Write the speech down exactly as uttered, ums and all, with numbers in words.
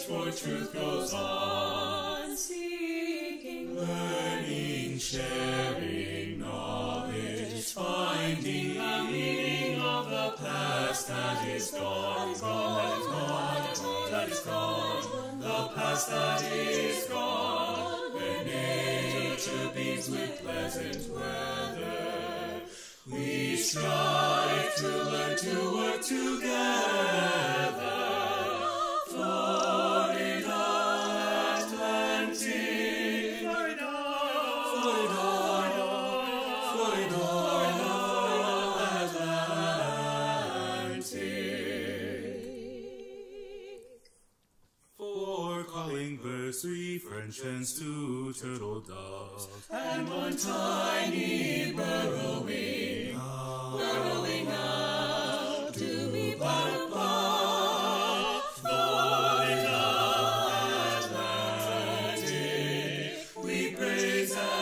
search for truth goes on, seeking, learning, sharing knowledge, finding the meaning of the past that is gone, gone, gone, gone, that is gone, the past that is gone, where nature beams with pleasant weather. We strive to learn to work together. Verse three French hens, two turtle doves, and one tiny burrowing, out, burrowing out to be part of Florida Atlantic. We praise.